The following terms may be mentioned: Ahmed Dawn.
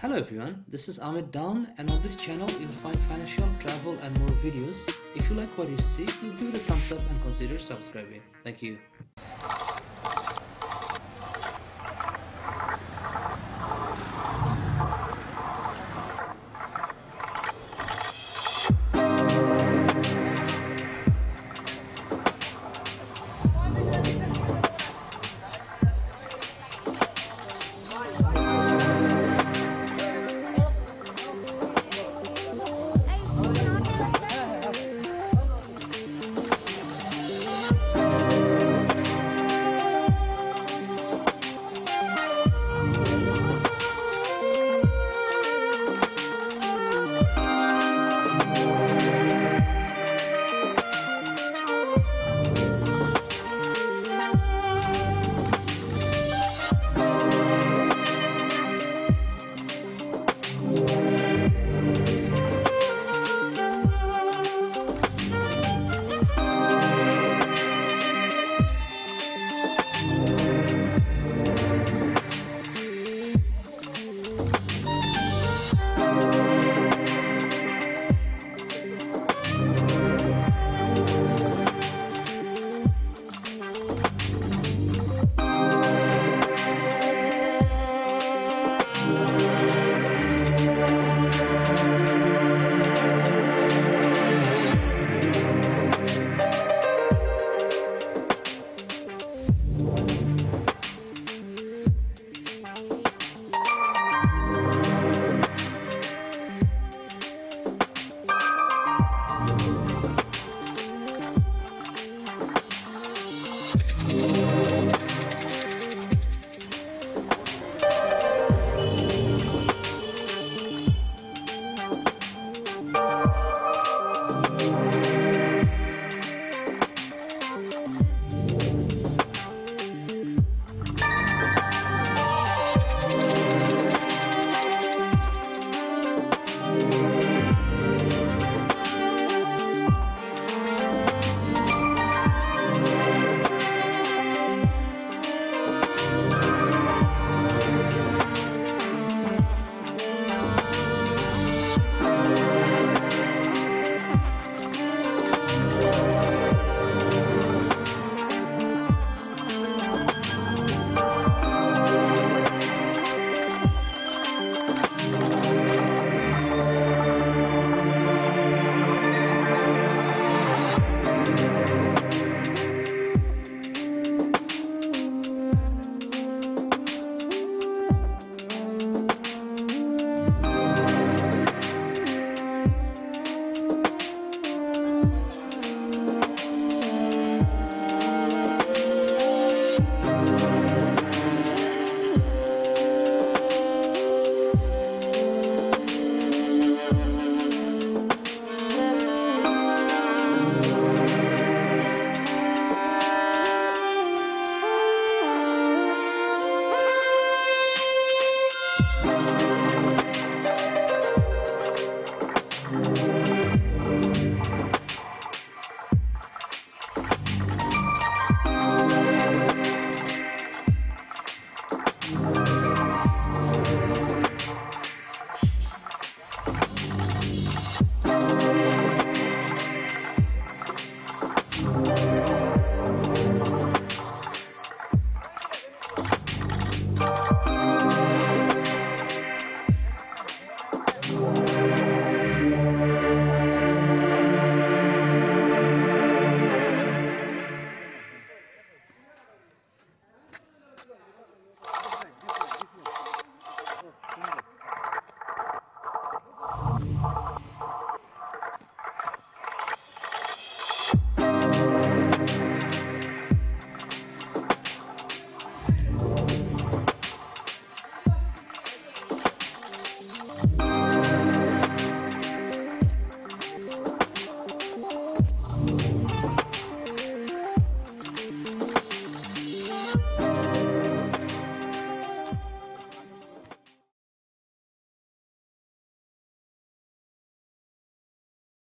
Hello everyone, this is Ahmed Dawn, and on this channel you'll find financial, travel and more videos. If you like what you see, please give it a thumbs up and consider subscribing. Thank you.